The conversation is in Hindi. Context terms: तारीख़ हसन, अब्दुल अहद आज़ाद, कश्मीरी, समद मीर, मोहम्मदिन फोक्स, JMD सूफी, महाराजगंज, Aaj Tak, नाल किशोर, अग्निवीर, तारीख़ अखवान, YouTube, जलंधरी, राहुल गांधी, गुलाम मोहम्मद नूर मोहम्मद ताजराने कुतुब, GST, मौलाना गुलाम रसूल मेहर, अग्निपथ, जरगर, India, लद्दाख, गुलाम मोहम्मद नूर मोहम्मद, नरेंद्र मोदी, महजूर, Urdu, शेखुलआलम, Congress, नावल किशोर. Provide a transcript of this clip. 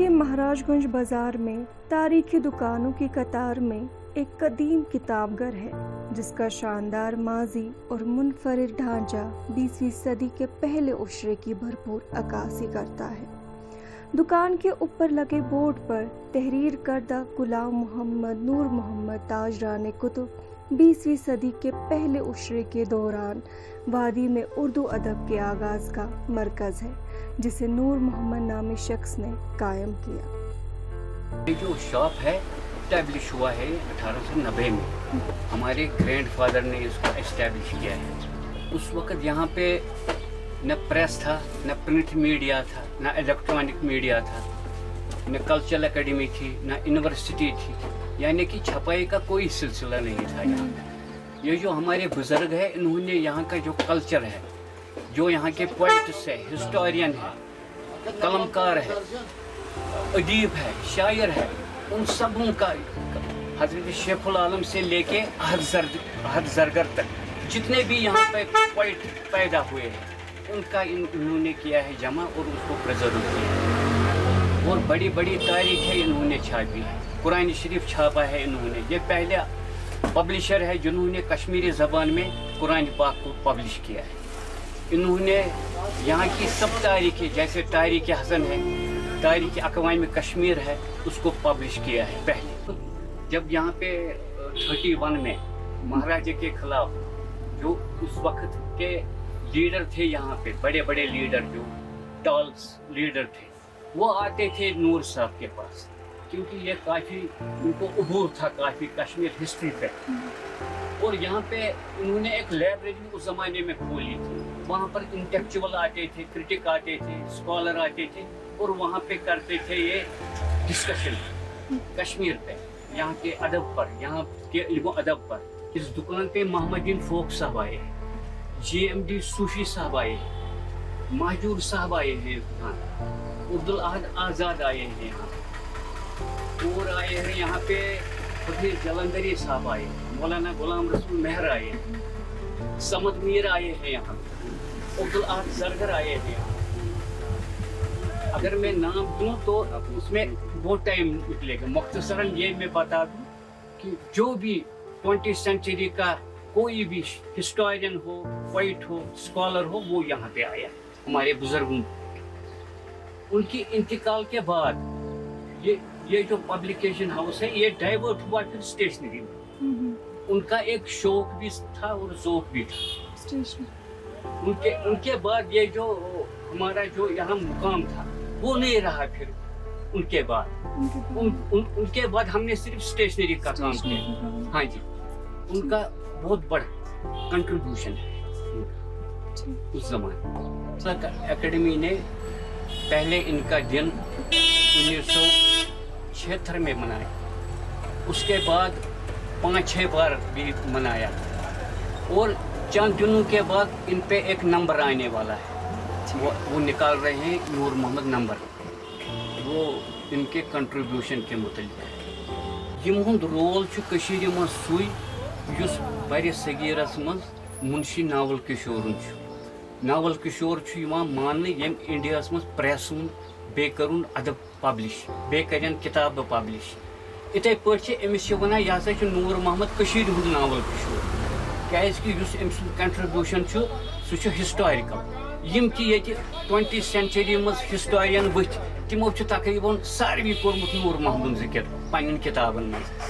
के महाराजगंज बाजार में तारीखी दुकानों की कतार में एक कदीम किताबघर है जिसका शानदार माजी और मुनफरिद ढांचा 20वीं सदी के पहले उशरे की भरपूर अक्कासी करता है। दुकान के ऊपर लगे बोर्ड पर तहरीर करदा गुलाम मोहम्मद नूर मोहम्मद ताजराने कुतुब 20वीं सदी के पहले उशरे के दौरान वादी में उर्दू अदब के आगाज़ का मरकज़ है जिसे नूर मोहम्मद नामी शख्स ने कायम किया। ये जो शॉप है इस्टेब्लिश हुआ है 1890 में, हमारे ग्रैंडफादर ने इसको इस्टेब्लिश किया है। उस वक़्त यहाँ पे न प्रेस था, न प्रिंट मीडिया था, न इलेक्ट्रॉनिक मीडिया था, न कल्चरल एकेडमी थी, न यूनिवर्सिटी थी, यानी कि छपाई का कोई सिलसिला नहीं था यहाँ पर। ये जो हमारे बुज़ुर्ग है इन्होंने यहाँ का जो कल्चर है, जो यहाँ के पोइट्स है, हिस्टोरियन है, कलमकार है, अदीब है, शायर है, उन सबों का हजरत शेखुलआलम से लेके जरगर तक जितने भी यहाँ पे पोइट पैदा हुए हैं उनका इन्होंने किया है जमा और उसको प्रिजर्व किया है। और बड़ी बड़ी तारीखें इन्होंने छापी है, कुरान शरीफ छापा है इन्होंने। ये पहला पब्लिशर है जिन्होंने कश्मीरी ज़बान में कुरान पाक को पब्लिश किया है। इन्होंने यहाँ की सब तारीखें जैसे तारीख़ हसन है, तारीख़ अखवान में कश्मीर है, उसको पब्लिश किया है पहले। जब यहाँ पे 31 में महाराजा के खिलाफ जो उस वक्त के लीडर थे, यहाँ पे बड़े बड़े लीडर जो टॉल्स लीडर थे वो आते थे नूर साहब के पास, क्योंकि ये काफ़ी उनको उबूर था काफ़ी कश्मीर हिस्ट्री पे। और यहाँ पे इन्होंने एक लाइब्रेरी उस ज़माने में खोली थी, वहाँ पर इंटेलेक्चुअल आते थे, क्रिटिक आते थे, स्कॉलर आते थे और वहाँ पे करते थे ये डिस्कशन कश्मीर पे, यहाँ के अदब पर, यहाँ के इल्म अदब पर। इस दुकान पे मोहम्मदिन फोक्स साहब आए हैं, JMD सूफी साहब आए हैं, महजूर साहब आए हैं यहाँ, अब्दुल अहद आज़ाद आए हैं यहाँ, और आए हैं यहाँ पे फिर जलंधरी साहब आए, मौलाना गुलाम रसूल मेहर आए, समद मीर आए हैं यहाँ, जरगर आए हैं यहाँ। अगर मैं नाम दूँ तो उसमें बहुत टाइम निकलेगा, मुख्तसरन ये मैं बता दूँ कि जो भी 20वीं सेंचुरी का कोई भी हिस्टोरियन हो, पोइट हो, स्कॉलर हो, वो यहाँ पे आया। हमारे बुजुर्गों उनकी इंतकाल के बाद ये जो पब्लिकेशन हाउस है ये डाइवर्ट हुआ फिर स्टेशनरी में। उनका एक शौक भी था और शौक भी था स्टेशनरी। उनके बाद ये जो हमारा जो यहाँ मुकाम था वो नहीं रहा फिर उनके बाद। उनके बाद हमने सिर्फ स्टेशनरी का काम किया। हाँ जी, उनका बहुत बड़ा कंट्रीब्यूशन है उस जमाने। एकेडमी ने पहले इनका दिन 1976 में मनाया, उसके बाद 5-6 बार भी मनाया और चंद दिनों के बाद इन पे एक नंबर आने वाला है, वो निकाल रहे हैं नूर मोहम्मद नंबर, वो इनके कंट्रीब्यूशन के मुताबिक है। यमुंद रोल कशीर में सुई युस बड़े सगीरस मज मुंशी नाल किशोर। नाल किशोर मान यम इंडिया मज प्रेस बे करुन अदब पब्लिश, बे कर किताब पब्लिश। इथे पे अमिस वनान यह हसा नूर मोहम्मद कशीर हुद नावल किशोर, क्या कंट्रीब्यूशन सह हिस्टोरिकल। यम कि ये 20वीं सेंचुरी मज हिस्टोरियन वथ तमो तकरीबन सारे कोर्मुत नूर मोहम्मद जिक्र पन किताबन मज।